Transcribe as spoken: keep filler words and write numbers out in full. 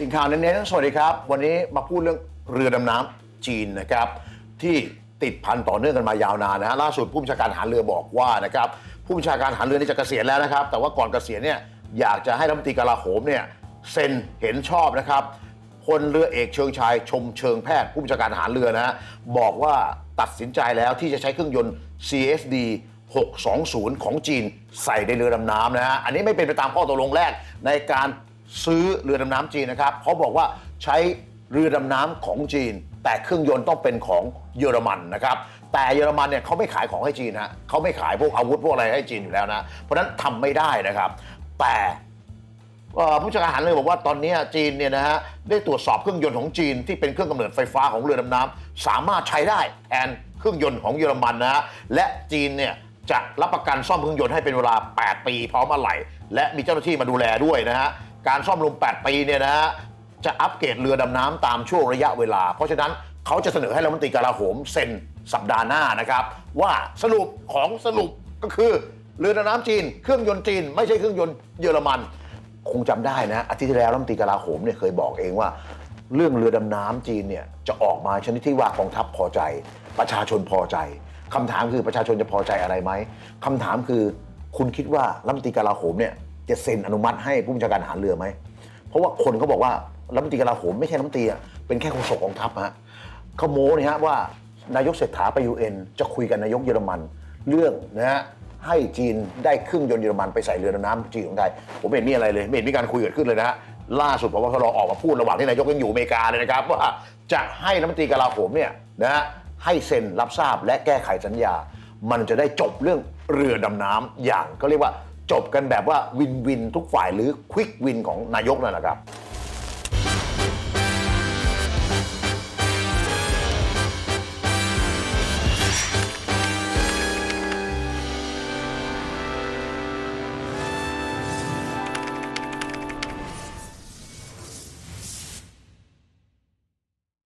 อีกข่าวเน้นๆสวัสดีครับวันนี้มาพูดเรื่องเรือดำน้ำจีนนะครับที่ติดพันต่อเนื่องกันมายาวนานนะฮะล่าสุดผู้บัญชาการทหารเรือบอกว่านะครับผู้บัญชาการทหารเรือนี่จะเกษียณแล้วนะครับแต่ว่าก่อนเกษียณเนี่ยอยากจะให้รัฐมนตรีกลาโหมเนี่ยเซ็นเห็นชอบนะครับพลเรือเอกเชิงชายชมเชิงแพทย์ผู้บัญชาการทหารเรือนะฮะบอกว่าตัดสินใจแล้วที่จะใช้เครื่องยนต์ ซี เอส ดี หกสองศูนย์ ของจีนใส่ในเรือดำน้ำนะฮะอันนี้ไม่เป็นไปตามข้อตกลงแรกในการซื้อเรือดำน้ำจีนนะครับเขาบอกว่าใช้เรือดำน้ำของจีนแต่เครื่องยนต์ต้องเป็นของเยอรมันนะครับแต่เยอรมันเนี่ยเขาไม่ขายของให้จีนนะเขาไม่ขายพวกอาวุธพวกอะไรให้จีนอยู่แล้วนะเพราะฉะนั้นทำไม่ได้นะครับแต่ผู้จัดการทหารเรือบอกว่าตอนนี้จีนเนี่ยนะฮะได้ตรวจสอบเครื่องยนต์ของจีนที่เป็นเครื่องกำเนิดไฟฟ้าของเรือดำน้ำสามารถใช้ได้แทนเครื่องยนต์ของเยอรมันนะฮะและจีนเนี่ยจะรับประกันซ่อมเครื่องยนต์ให้เป็นเวลาแปดปีพร้อมอะไหล่และมีเจ้าหน้าที่มาดูแลด้วยนะฮะการซ่อมรวมแปดปีเนี่ยนะฮะจะอัปเกรดเรือดำน้ำตามช่วงระยะเวลาเพราะฉะนั้นเขาจะเสนอให้รัฐมนตรีกลาโหมเซ็นสัปดาห์หน้านะครับว่าสรุปของสรุปก็คือเรือดำน้ำจีนเครื่องยนต์จีนไม่ใช่เครื่องยนต์เยอรมันคงจำได้นะอาทิตย์ที่แล้วรัฐมนตรีกลาโหมเนี่ยเคยบอกเองว่าเรื่องเรือดำน้ำจีนเนี่ยจะออกมาชนิดที่ว่ากองทัพพอใจประชาชนพอใจคำถามคือประชาชนจะพอใจอะไรไหมคำถามคือคุณคิดว่ารัฐมนตรีกลาโหมเนี่ยจะเซ็นอนุมัติให้ผู้บัญชาการทหารเรือไหมเพราะว่าคนเขาบอกว่ารัฐมนตรีกลาโหมไม่ใช่รัฐมนตรีอ่ะเป็นแค่โฆษกกองทัพฮะเขาโม้เนี่ยฮะว่านายกเศรษฐาไปยูเอ็นจะคุยกับนายกเยอรมันเรื่องนะฮะให้จีนได้เครื่องยนต์เยอรมันไปใส่เรือดำน้ำจีนของไทยผมไม่เห็นมีอะไรเลยไม่เห็นมีการคุยเกิดขึ้นเลยนะฮะล่าสุดพบว่าเขาออกมาพูดระหว่างที่นายกยังอยู่อเมริกาเลยนะครับว่าจะให้รัฐมนตรีกลาโหมเนี่ยนะให้เซ็นรับทราบและแก้ไขสัญญามันจะได้จบเรื่องเรือดำน้ำอย่างเขาเรียกว่าจบกันแบบว่าวินวินทุกฝ่ายหรือควิกวินของนายกนั่นแหละครับ